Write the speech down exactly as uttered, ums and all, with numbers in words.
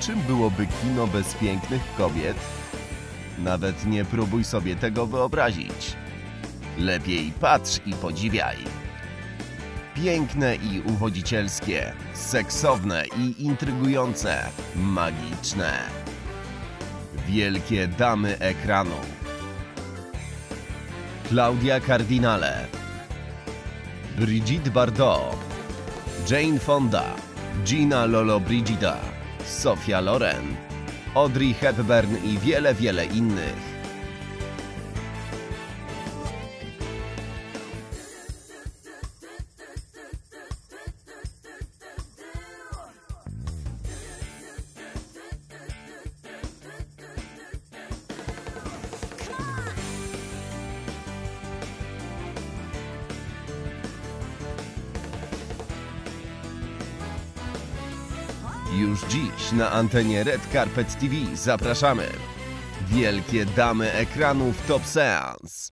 Czym byłoby kino bez pięknych kobiet? Nawet nie próbuj sobie tego wyobrazić. Lepiej patrz i podziwiaj. Piękne i uwodzicielskie, seksowne i intrygujące, magiczne. Wielkie damy ekranu. Claudia Cardinale, Brigitte Bardot, Jane Fonda, Gina Lollobrigida, Sophia Loren, Audrey Hepburn i wiele, wiele innych. Już dziś na antenie Red Carpet T V zapraszamy. Wielkie damy ekranu w Top Seans.